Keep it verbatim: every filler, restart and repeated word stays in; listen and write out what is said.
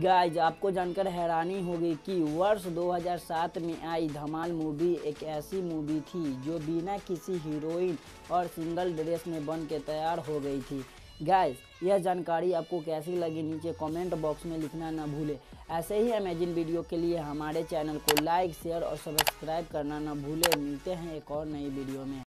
Guys आपको जानकर हैरानी होगी कि वर्ष दो हज़ार सात में आई धमाल मूवी एक ऐसी मूवी थी जो बिना किसी हीरोइन और सिंगल ड्रेस में बन के तैयार हो गई थी। गाइज यह जानकारी आपको कैसी लगी नीचे कमेंट बॉक्स में लिखना ना भूले। ऐसे ही अमेजिंग वीडियो के लिए हमारे चैनल को लाइक शेयर और सब्सक्राइब करना ना भूले। मिलते हैं एक और नई वीडियो में।